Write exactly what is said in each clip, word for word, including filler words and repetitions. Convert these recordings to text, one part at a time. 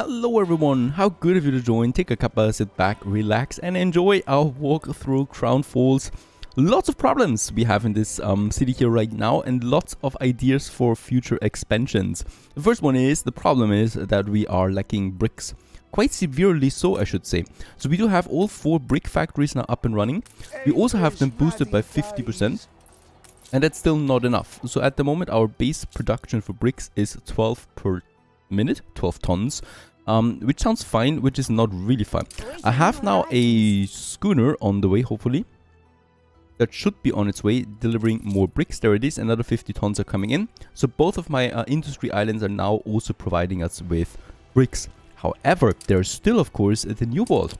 Hello everyone, how good of you to join. Take a cuppa, sit back, relax and enjoy our walk through Crown Falls. Lots of problems we have in this um, city here right now and lots of ideas for future expansions. The first one is, the problem is that we are lacking bricks. Quite severely so, I should say. So we do have all four brick factories now up and running. We also have them boosted by fifty percent. And that's still not enough. So at the moment our base production for bricks is twelve per minute, twelve tons, um, which sounds fine, which is not really fun. I have now a schooner on the way, hopefully. That should be on its way, delivering more bricks. There it is, another fifty tons are coming in. So both of my uh, industry islands are now also providing us with bricks. However, there's still, of course, the New World.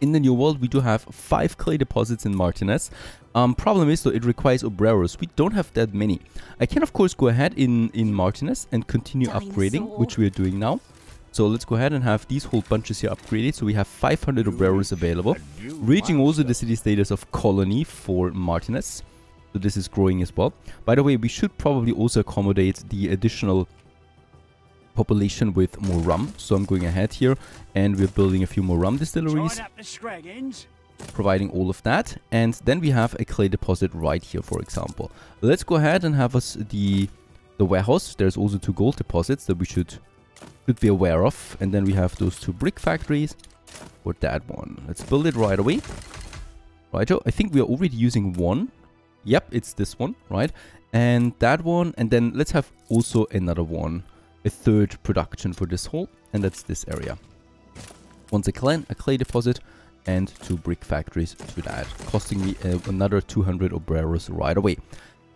In the New World, we do have five clay deposits in Martinez. Um, problem is, though, it requires obreros. We don't have that many. I can, of course, go ahead in, in Martinez and continue Dinosaur. upgrading, which we are doing now. So let's go ahead and have these whole bunches here upgraded. So we have five hundred obreros available, reaching also the city status of colony for Martinez. So this is growing as well. By the way, we should probably also accommodate the additional population with more rum. So I'm going ahead here and we're building a few more rum distilleries, providing all of that. And then we have a clay deposit right here, for example. Let's go ahead and have us the the warehouse. There's also two gold deposits that we should should be aware of. And then we have those two brick factories for that one. Let's build it right away. Righto, I think we are already using one. Yep, it's this one, right? And that one. And then let's have also another one. A third production for this hole, and that's this area. Once a clay, a clay deposit and two brick factories to that, costing me uh, another two hundred obreros right away.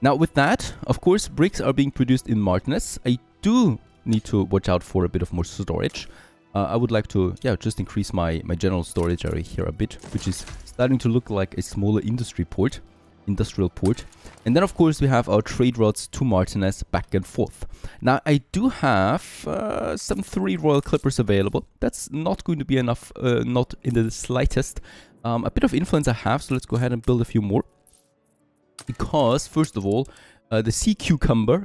Now with that, of course, bricks are being produced in Martinez. I do need to watch out for a bit of more storage. Uh, I would like to, yeah, just increase my, my general storage area here a bit, which is starting to look like a smaller industry port, industrial port. And then of course we have our trade routes to Martinez back and forth. Now I do have uh, some three Royal Clippers available. That's not going to be enough, uh, not in the slightest. Um, a bit of influence I have, so let's go ahead and build a few more. Because first of all, uh, the Sea Cucumber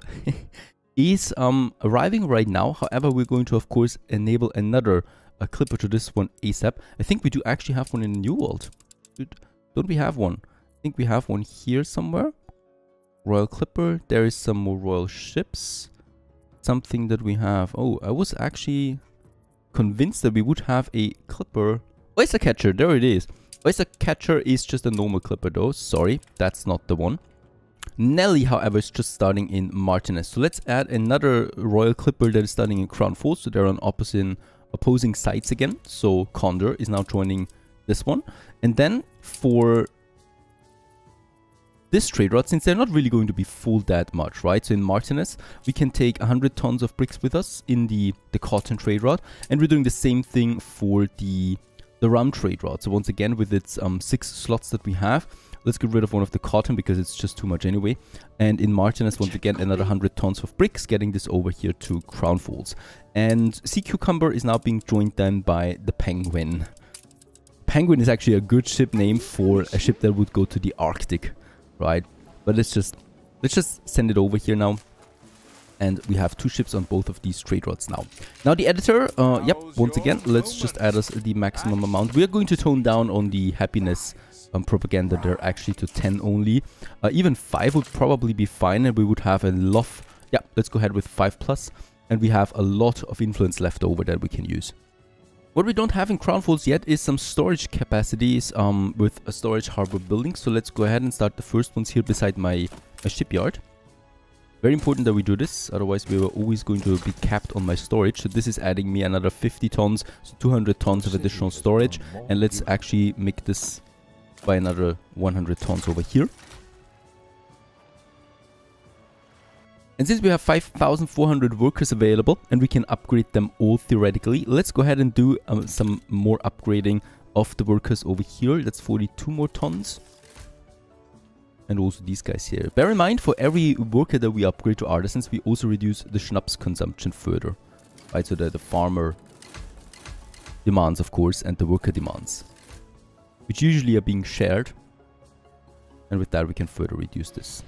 is um, arriving right now. However, we're going to of course enable another uh, Clipper to this one ASAP. I think we do actually have one in the New World. Don't we have one? I think we have one here somewhere. Royal Clipper. There is some more Royal Ships. Something that we have. Oh, I was actually convinced that we would have a Clipper. Oyster Catcher. There it is. Oyster Catcher is just a normal Clipper though. Sorry, that's not the one. Nelly, however, is just starting in Martinez. So let's add another Royal Clipper that is starting in Crown Falls. So they're on opposite, opposing sides again. So Condor is now joining this one. And then for this trade route, since they're not really going to be full that much, right? So in Martinez, we can take one hundred tons of bricks with us in the, the cotton trade route. And we're doing the same thing for the, the rum trade route. So once again, with its um, six slots that we have, let's get rid of one of the cotton because it's just too much anyway. And in Martinez, once again, another one hundred tons of bricks, getting this over here to Crown Falls. And Sea Cucumber is now being joined then by the Penguin. Penguin is actually a good ship name for a ship that would go to the Arctic. Right, but let's just let's just send it over here now, and we have two ships on both of these trade routes now. Now the editor, uh, yep, once again, let's just add us the maximum amount. We are going to tone down on the happiness um, propaganda there, actually to ten only. Uh, even five would probably be fine, and we would have a lot. Yeah, let's go ahead with five plus, and we have a lot of influence left over that we can use. What we don't have in Crown Falls yet is some storage capacities um, with a storage harbor building. So let's go ahead and start the first ones here beside my, my shipyard. Very important that we do this, otherwise we were always going to be capped on my storage. So this is adding me another fifty tons, so two hundred tons of additional storage. And let's actually make this by another one hundred tons over here. And since we have five thousand four hundred workers available and we can upgrade them all theoretically, let's go ahead and do um, some more upgrading of the workers over here. That's forty-two more tons. And also these guys here. Bear in mind, for every worker that we upgrade to artisans, we also reduce the schnapps consumption further. Right, so the, the farmer demands, of course, and the worker demands, which usually are being shared. And with that, we can further reduce this.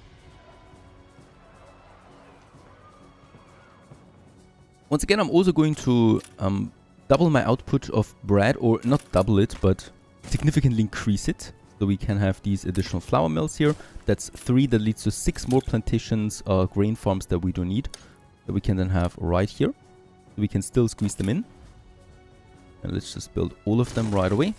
Once again, I'm also going to um, double my output of bread, or not double it, but significantly increase it. So we can have these additional flour mills here. That's three, that leads to six more plantations, uh, grain farms that we don't need. That we can then have right here. We can still squeeze them in. And let's just build all of them right away.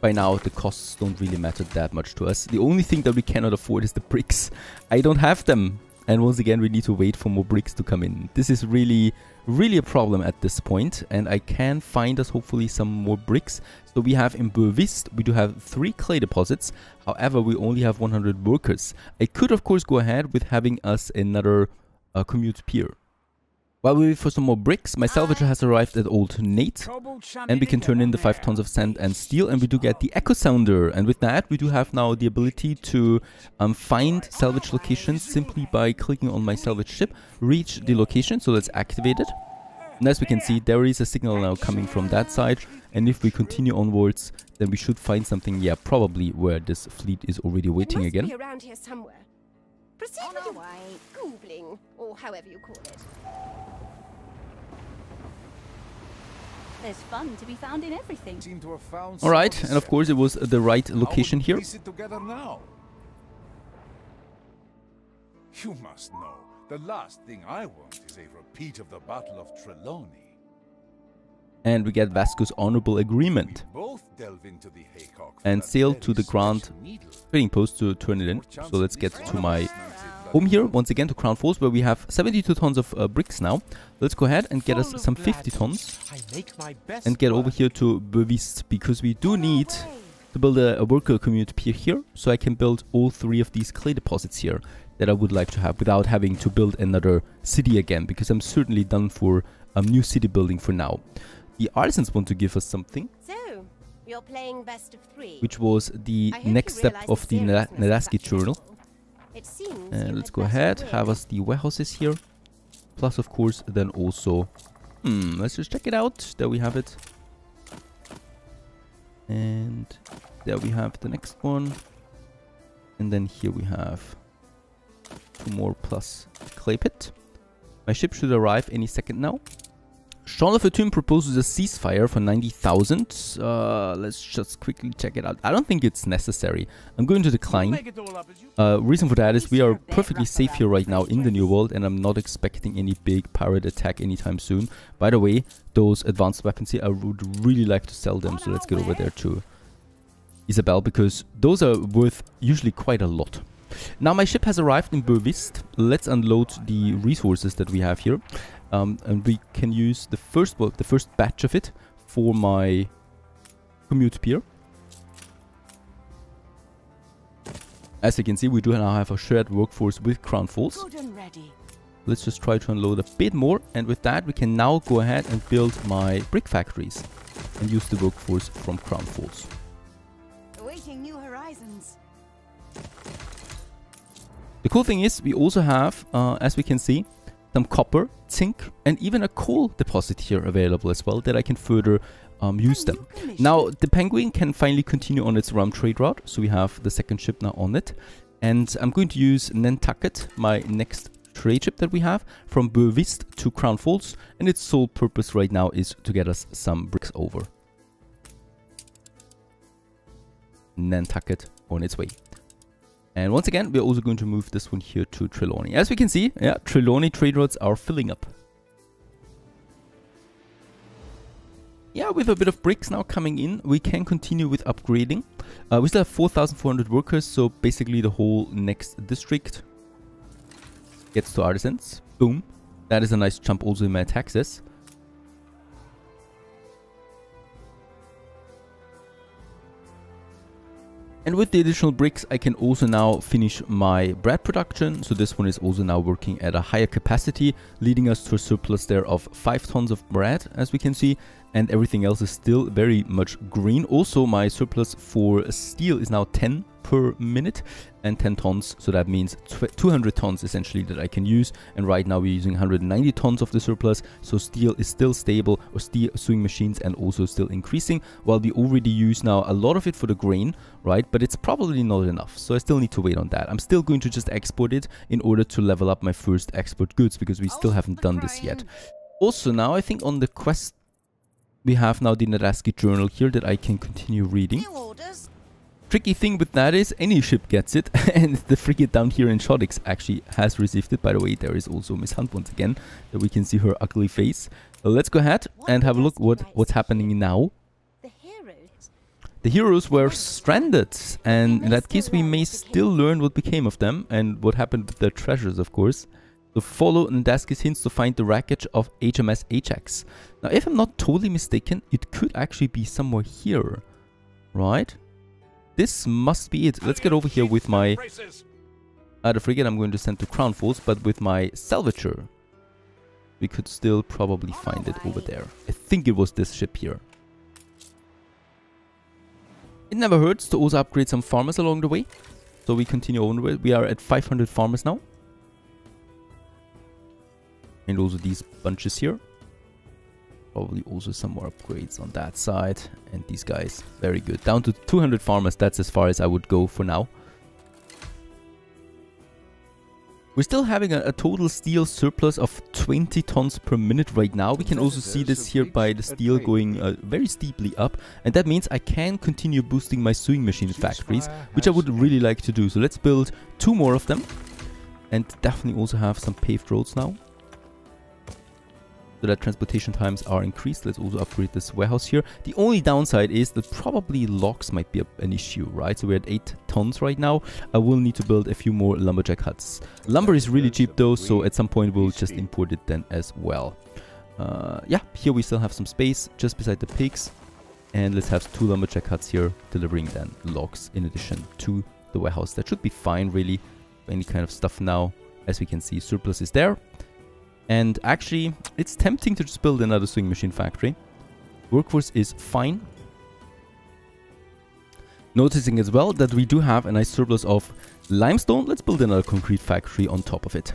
By now, the costs don't really matter that much to us. The only thing that we cannot afford is the bricks. I don't have them. And once again, we need to wait for more bricks to come in. This is really, really a problem at this point. And I can find us hopefully some more bricks. So we have in Bervist, we do have three clay deposits. However, we only have one hundred workers. I could, of course, go ahead with having us another uh, commute pier. While we wait for some more bricks, my salvager has arrived at Old Nate, and we can turn in the five tons of sand and steel, and we do get the Echo Sounder. And with that, we do have now the ability to um, find salvage locations simply by clicking on my salvage ship, reach the location, so let's activate it. And as we can see, there is a signal now coming from that side, and if we continue onwards, then we should find something, yeah, probably where this fleet is already waiting again. It must be around here somewhere. Proceed with your googling, or however you call it. There's fun to be found in everything. All right, and of course it was the right location here. You must know, the last thing I want is a repeat of the Battle of Trelawney. And we get Vasco's honorable agreement. And sail to the Grand Trading Post to turn it in. So let's get to my home here, once again to Crown Falls, where we have seventy-two tons of uh, bricks now. Let's go ahead and get us some fifty tons and get over here to Bervist, because we do need to build a, a worker community pier here, so I can build all three of these clay deposits here that I would like to have without having to build another city again, because I'm certainly done for a new city building for now. The artisans want to give us something. So, you're playing best of three, which was the next step of the Nadaski journal. It seems and let's go ahead, have us the warehouses here. Plus, of course, then also... Hmm, let's just check it out. There we have it. And there we have the next one. And then here we have two more plus clay pit. My ship should arrive any second now. Shaun of the Toon proposes a ceasefire for ninety thousand. Uh, let's just quickly check it out. I don't think it's necessary. I'm going to decline. Uh, reason for that is we are perfectly safe here right now in the New World, and I'm not expecting any big pirate attack anytime soon. By the way, those advanced weapons here, I would really like to sell them. So let's get over there to Isabel, because those are worth usually quite a lot. Now my ship has arrived in Bervist. Let's unload the resources that we have here. Um, and we can use the first well, the first batch of it for my commute pier. As you can see, we do now have a shared workforce with Crown Falls. Let's just try to unload a bit more, and with that we can now go ahead and build my brick factories and use the workforce from Crown Falls. Awaiting new horizons. The cool thing is we also have, uh, as we can see, some copper, zinc, and even a coal deposit here available as well, that I can further um, use them. Now, the Penguin can finally continue on its rum trade route, so we have the second ship now on it. And I'm going to use Nantucket, my next trade ship that we have, from Bervist to Crown Falls, and its sole purpose right now is to get us some bricks over. Nantucket on its way. And once again, we're also going to move this one here to Trelawney. As we can see, yeah, Trelawney trade routes are filling up. Yeah, with a bit of bricks now coming in, we can continue with upgrading. Uh, we still have four thousand four hundred workers, so basically the whole next district gets to artisans. Boom. That is a nice jump also in my taxes. And with the additional bricks, I can also now finish my bread production. So this one is also now working at a higher capacity, leading us to a surplus there of five tons of bread, as we can see. And everything else is still very much green. Also, my surplus for steel is now ten per minute and ten tons. So that means two hundred tons essentially that I can use. And right now we're using one hundred ninety tons of the surplus. So steel is still stable, or steel sewing machines, and also still increasing. While we already use now a lot of it for the grain, right? But it's probably not enough. So I still need to wait on that. I'm still going to just export it in order to level up my first export goods, because we still haven't done this yet. Also now I think on the quest we have now the Nadaski journal here that I can continue reading. Tricky thing with that is any ship gets it, and the frigate down here in Shodix actually has received it. By the way, there is also Miss Hunt once again, that we can see her ugly face. So let's go ahead and have a look what what's happening now. The heroes were stranded, and in that case we may still learn what became of them and what happened with their treasures, of course. So follow Nadaski's hints to find the wreckage of H M S Ajax. Now, if I'm not totally mistaken, it could actually be somewhere here, right? This must be it. Let's get over here with my other frigate. I'm going to send to Crown Falls, but with my salvager, we could still probably find it over there. I think it was this ship here. It never hurts to also upgrade some farmers along the way. So we continue on. We are at five hundred farmers now. And also these bunches here. Probably also some more upgrades on that side. And these guys, very good. Down to two hundred farmers, that's as far as I would go for now. We're still having a, a total steel surplus of twenty tons per minute right now. We can also see this here by the steel going uh, very steeply up. And that means I can continue boosting my sewing machine factories, which I would really like to do. So let's build two more of them. And definitely also have some paved roads now, so that transportation times are increased. Let's also upgrade this warehouse here. The only downside is that probably logs might be an issue, right? So we're at eight tons right now. I will need to build a few more lumberjack huts. Lumber is really cheap though, so at some point we'll just import it then as well. Uh, yeah, here we still have some space just beside the pigs. And let's have two lumberjack huts here delivering then logs in addition to the warehouse. That should be fine really, any kind of stuff now. As we can see, surplus is there. And actually, it's tempting to just build another sewing machine factory. Workforce is fine. Noticing as well that we do have a nice surplus of limestone. Let's build another concrete factory on top of it.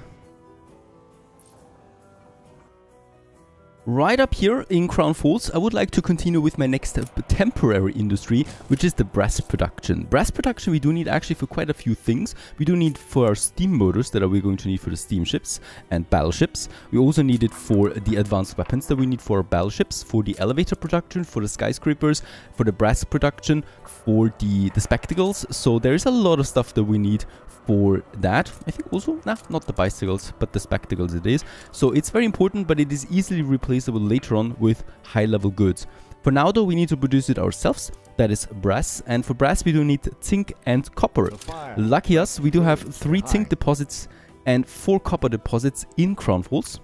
Right up here in Crown Falls, I would like to continue with my next temporary industry, which is the brass production. Brass production we do need actually for quite a few things. We do need for our steam motors that we're going to need for the steamships and battleships. We also need it for the advanced weapons that we need for our battleships, for the elevator production, for the skyscrapers, for the brass production, for the, the spectacles. So there is a lot of stuff that we need for that. I think also, nah, not the bicycles, but the spectacles it is. So it's very important, but it is easily replaced later on with high level goods. For now though, we need to produce it ourselves, that is brass, and for brass we do need zinc and copper. Lucky us, we do have three zinc deposits and four copper deposits in Crown Falls.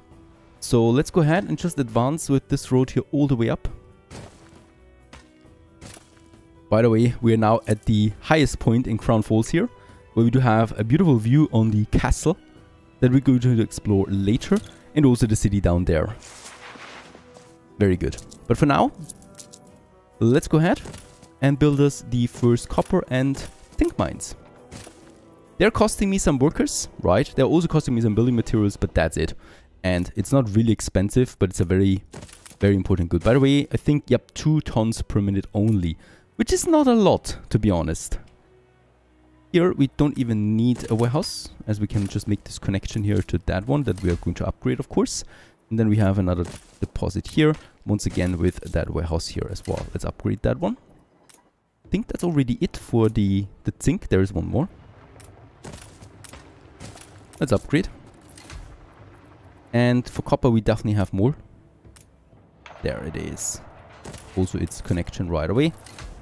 So let's go ahead and just advance with this road here all the way up. By the way, we are now at the highest point in Crown Falls here, where we do have a beautiful view on the castle that we're going to explore later, and also the city down there. Very good. But for now, let's go ahead and build us the first copper and zinc mines. They're costing me some workers, right? They're also costing me some building materials, but that's it. And it's not really expensive, but it's a very, very important good. By the way, I think, yep, two tons per minute only, which is not a lot, to be honest. Here, we don't even need a warehouse, as we can just make this connection here to that one that we are going to upgrade, of course. And then we have another deposit here, once again with that warehouse here as well. Let's upgrade that one. I think that's already it for the, the zinc. There is one more. Let's upgrade. And for copper, we definitely have more. There it is. Also, its connection right away.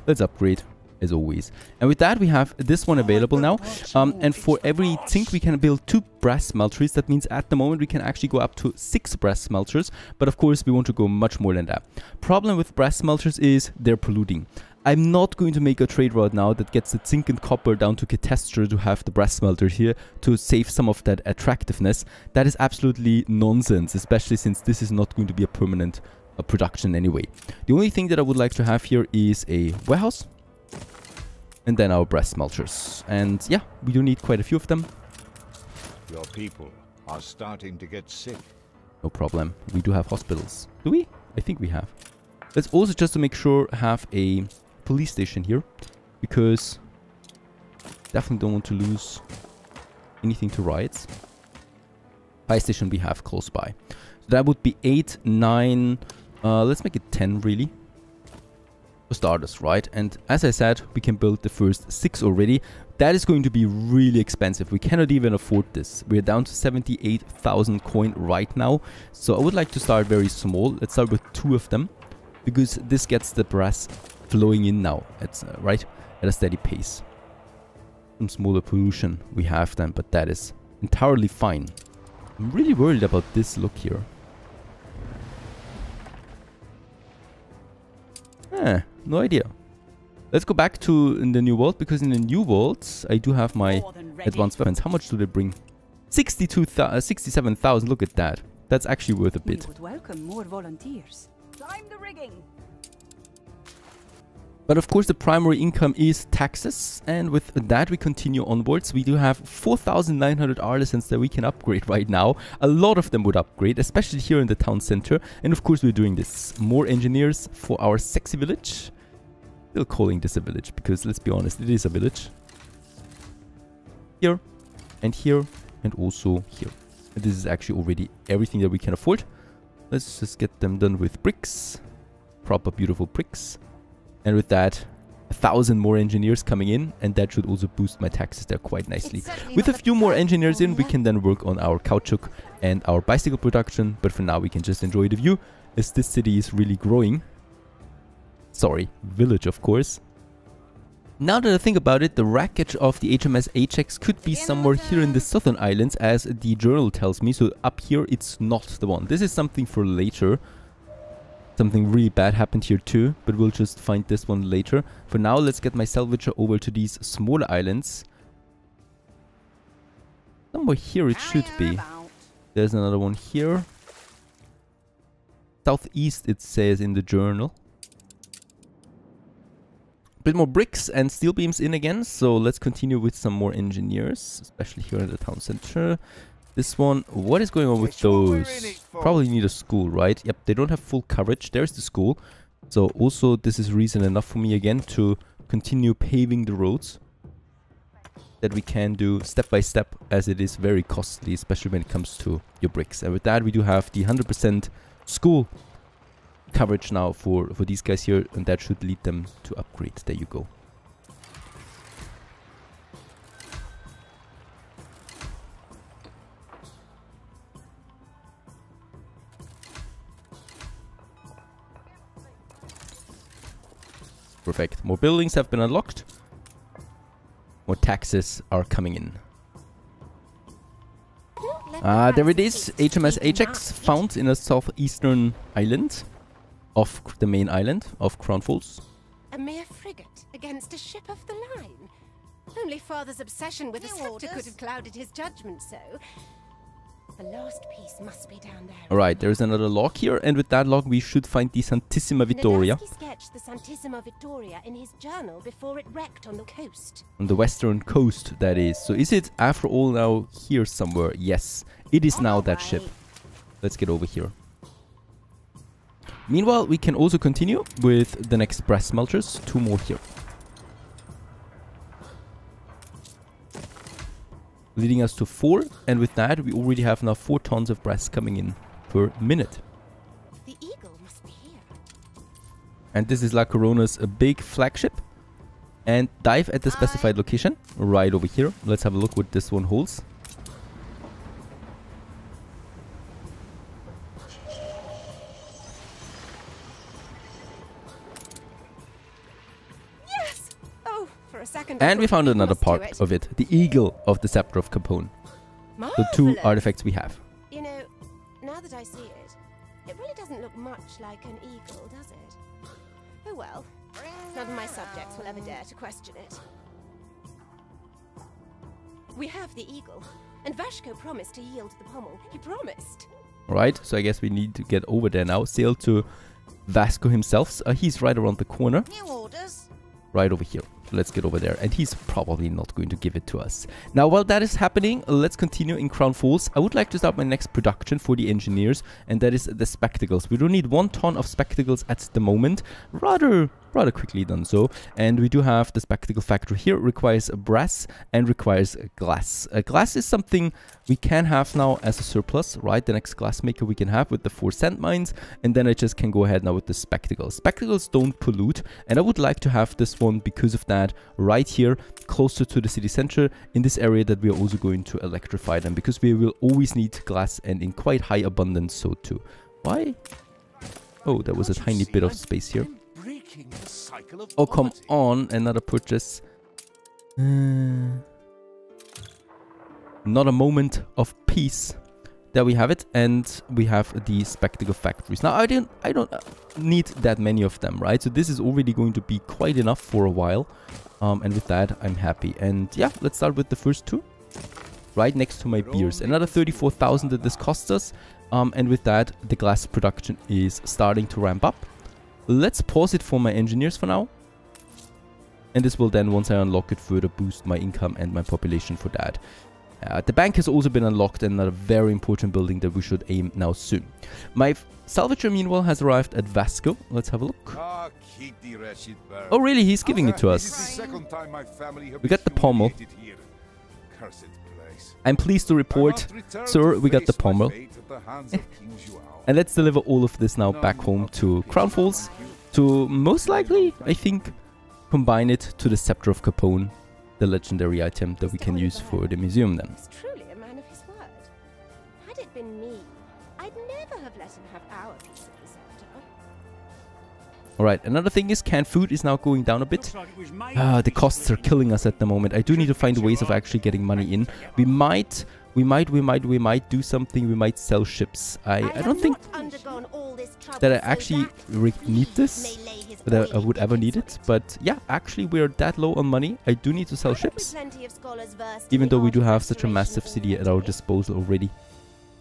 Let's upgrade, as always. And with that, we have this one available now. Um, and for every zinc, we can build two brass smelters. That means at the moment, we can actually go up to six brass smelters. But of course, we want to go much more than that. Problem with brass smelters is they're polluting. I'm not going to make a trade route now that gets the zinc and copper down to Katestra to have the brass smelter here to save some of that attractiveness. That is absolutely nonsense, especially since this is not going to be a permanent uh, production anyway. The only thing that I would like to have here is a warehouse. And then our brass smelters. And yeah, we do need quite a few of them. Your people are starting to get sick. No problem. We do have hospitals. Do we? I think we have. Let's also, just to make sure, have a police station here. Because definitely don't want to lose anything to riots. Fire station we have close by. that would be eight, nine, uh, let's make it ten really. For starters, right? And as I said, we can build the first six already. That is going to be really expensive. We cannot even afford this. We're down to seventy-eight thousand coin right now. So I would like to start very small. Let's start with two of them, because this gets the brass flowing in now, at, uh, right? At a steady pace. Some smaller pollution we have then, but that is entirely fine. I'm really worried about this look here. Eh, no idea. Let's go back to in the new world, because in the new worlds I do have my advanced weapons. How much do they bring? sixty-two thousand, sixty-seven thousand. Look at that. That's actually worth a bit. We would welcome more volunteers. Time the rigging. But of course the primary income is taxes, and with that we continue onwards. We do have four thousand nine hundred artisans that we can upgrade right now. A lot of them would upgrade, especially here in the town center. And of course we're doing this. More engineers for our sexy village. Still calling this a village, because let's be honest, it is a village. Here, and here, and also here. And this is actually already everything that we can afford. Let's just get them done with bricks. Proper beautiful bricks. And with that, a thousand more engineers coming in, and that should also boost my taxes there quite nicely. With a few more engineers in, we can then work on our caoutchouc and our bicycle production, but for now we can just enjoy the view, as this city is really growing. Sorry, village of course. Now that I think about it, the wreckage of the H M S Ajax could be somewhere here in the southern islands, as the journal tells me, so up here it's not the one. This is something for later. Something really bad happened here too, but we'll just find this one later. For now, let's get my salvager over to these smaller islands. Somewhere here it should be. There's another one here. Southeast, it says in the journal. A bit more bricks and steel beams in again, so let's continue with some more engineers, especially here in the town center. This one, what is going on with those? Probably need a school, right? Yep, they don't have full coverage. There's the school. So also, this is reason enough for me again to continue paving the roads. That we can do step by step, as it is very costly, especially when it comes to your bricks. And with that, we do have the one hundred percent school coverage now for, for these guys here. And that should lead them to upgrade. There you go. Perfect. More buildings have been unlocked. More taxes are coming in. Ah, uh, there it is. H M S Ajax found in a southeastern island of the main island of Crown Falls. A mere frigate against a ship of the line. Only father's obsession with the scepter could have clouded his judgment so. The last piece must be down there. Alright, there is another log here, and with that log we should find the Santissima Vittoria. Nadaski sketched the Santissima Vittoria in his journal before it wrecked on the coast. On the western coast, that is. So is it after all now here somewhere? Yes, it is now that ship. Let's get over here. Meanwhile, we can also continue with the next brass smelters. Two more here. Leading us to four, and with that we already have now four tons of brass coming in per minute. The eagle must be here. And this is La Corona's a big flagship. And dive at the specified location, right over here. Let's have a look what this one holds. And we found another part of it, the eagle of the scepter of Capone. The two artifacts we have. You know, now that I see it, it really doesn't look much like an eagle, does it? Oh well, none of my subjects will ever dare to question it. We have the eagle, and Vasco promised to yield the pommel. He promised. Right, so I guess we need to get over there now. Sail to Vasco himself. Uh, he's right around the corner. New orders. Right over here. Let's get over there, and he's probably not going to give it to us. Now, while that is happening, let's continue in Crown Falls. I would like to start my next production for the engineers, and that is the spectacles. We do need one ton of spectacles at the moment. Rather rather quickly done so. And we do have the spectacle factor here. It requires a brass and requires a glass. A glass is something we can have now as a surplus, right? The next glass maker we can have with the four sand mines, and then I just can go ahead now with the spectacles. Spectacles don't pollute, and I would like to have this one because of that right here, closer to the city center in this area that we are also going to electrify them, because we will always need glass and in quite high abundance so too. Why? Oh, that was a tiny bit of space here. Oh, come on, another purchase. Uh, not a moment of peace. There we have it, and we have the spectacle factories. Now, I don't, I don't need that many of them, right? So this is already going to be quite enough for a while. Um, and with that, I'm happy. And yeah, let's start with the first two. Right next to my beers. Another thirty-four thousand that this costs us. Um, and with that, the glass production is starting to ramp up. Let's pause it for my engineers for now. And this will then, once I unlock it further, boost my income and my population for that. Uh, the bank has also been unlocked, and another very important building that we should aim now soon. My salvager, meanwhile, has arrived at Vasco. Let's have a look. Oh, oh really? He's giving it to us. We got the pommel. I'm pleased to report, sir, we got the pommel. And let's deliver all of this now back home to Crown Falls. To most likely, I think, combine it to the Scepter of Capone, the legendary item that we can use for the museum then. He's truly a man of his word. Had it been me, I'd never have let him have our piece of the scepter. Alright, another thing is canned food is now going down a bit. Uh, the costs are killing us at the moment. I do need to find ways of actually getting money in. We might, we might, we might, we might do something. We might sell ships. I, I don't think that I actually need this, that I would ever need it. But yeah, actually we are that low on money. I do need to sell ships, even though we do have such a massive city at our disposal already.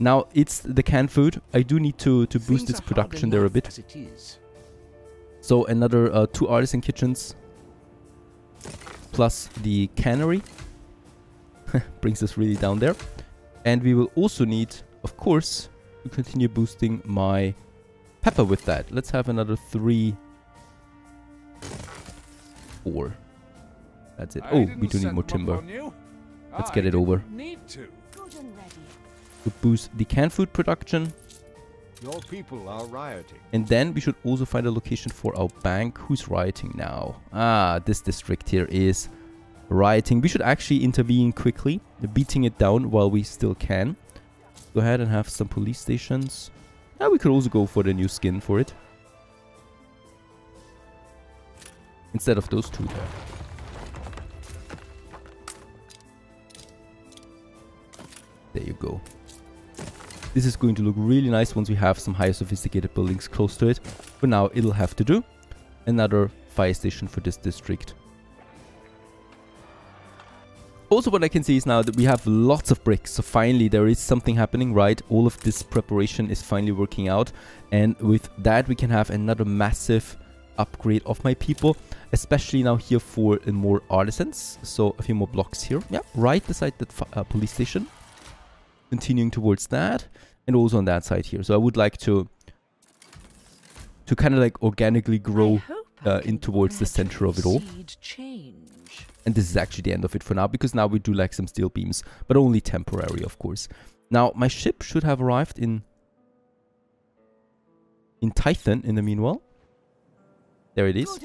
Now it's the canned food. I do need to, to boost its production there a bit. So another uh, two artisan kitchens plus the cannery brings us really down there. And we will also need, of course, to continue boosting my pepper with that. Let's have another three, four. That's it. Oh, we do need more timber. Let's get it over. We'll boost the canned food production. Your people are rioting. And then we should also find a location for our bank. Who's rioting now? Ah, this district here is rioting. We should actually intervene quickly, beating it down while we still can. Go ahead and have some police stations. Now we could also go for the new skin for it, instead of those two there. There you go. This is going to look really nice once we have some higher sophisticated buildings close to it. For now, it'll have to do. Another fire station for this district. Also, what I can see is now that we have lots of bricks. So finally, there is something happening, right? All of this preparation is finally working out. And with that, we can have another massive upgrade of my people, especially now here for more artisans. So a few more blocks here. Yeah, right beside the uh, police station. Continuing towards that, and also on that side here. So I would like to to kind of like organically grow uh, in towards the center of it all. And this is actually the end of it for now, because now we do like some steel beams, but only temporary, of course. Now my ship should have arrived in in Tython in the meanwhile. There it is.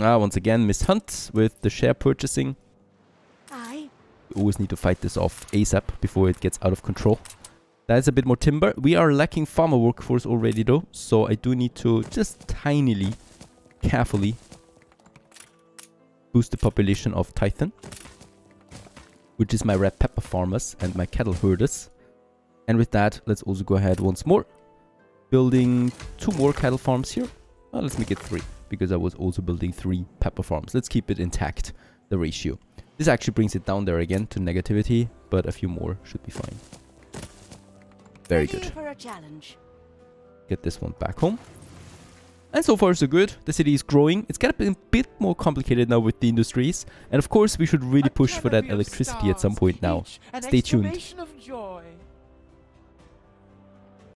Ah, once again, Miss Hunt with the share purchasing. Always need to fight this off ASAP before it gets out of control. That's a bit more timber. We are lacking farmer workforce already though, so I do need to just tinily, carefully boost the population of Tython, which is my red pepper farmers and my cattle herders. And with that, let's also go ahead once more, building two more cattle farms here. Oh, let's make it three, because I was also building three pepper farms. Let's keep it intact, the ratio. This actually brings it down there again to negativity, but a few more should be fine. Very good. Get this one back home. And so far so good. The city is growing. It's getting a bit more complicated now with the industries. And of course we should really push for that electricity at some point now. Stay tuned.